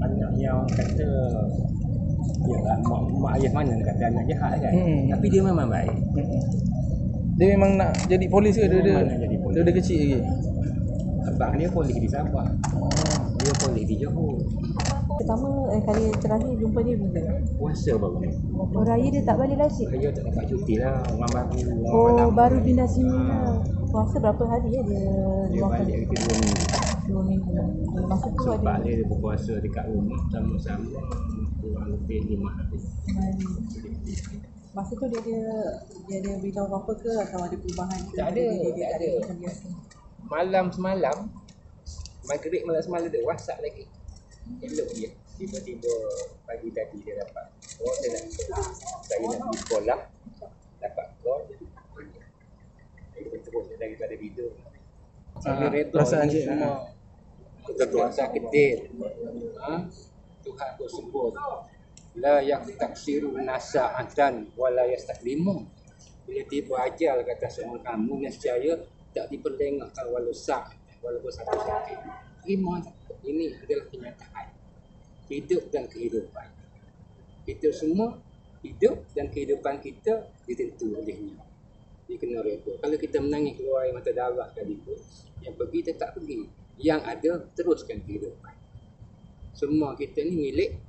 banyak yang kata yalah mak ayah mana kata anak jahat kan. Tapi dia memang baik. Dia memang nak jadi polis ke dia dah kecil lagi. Abang dia polis di Sabah. Dia polis di Johor. Pertama kali terakhir jumpa dia bila? Puasa baru ni. Oh, raya dia tak balik lagi? Raya tak dapat cuti lah. Orang baru. Oh, baru pindah sini lah. Puasa berapa hari ya dia? Dia balik hari kedua minggu. Dua minggu. Masa tu ada? Sebab dia berpuasa dekat rumah sama-sama. Kurang lebih 5 hari. Masa tu dia ada beritahu apa ke atau ada perubahan ke? Tak ada. Dia ada. Maghrib malam semalam dia WhatsApp lagi. Elok dia. Tiba-tiba pagi tadi dia dapat call, dia nak saya nak pergi sekolah, dapat call, terus dia daripada video. Perasaan dia semua terasa kedil. Tuhan tu sebut la yaktaksiru nasa antan wala yastaklimu. Bila tiba ajal kata semua kamu nescaya tak diperlengahkan walau sak walaupun satu sakit. Ini adalah kenyataan hidup dan kehidupan. Kita semua hidup dan kehidupan kita ditentu olehnya. Dia kena reda. Kalau kita menangis keluar air mata darah tadi pun, yang pergi tetap pergi, yang ada teruskan kehidupan. Semua kita ni milik.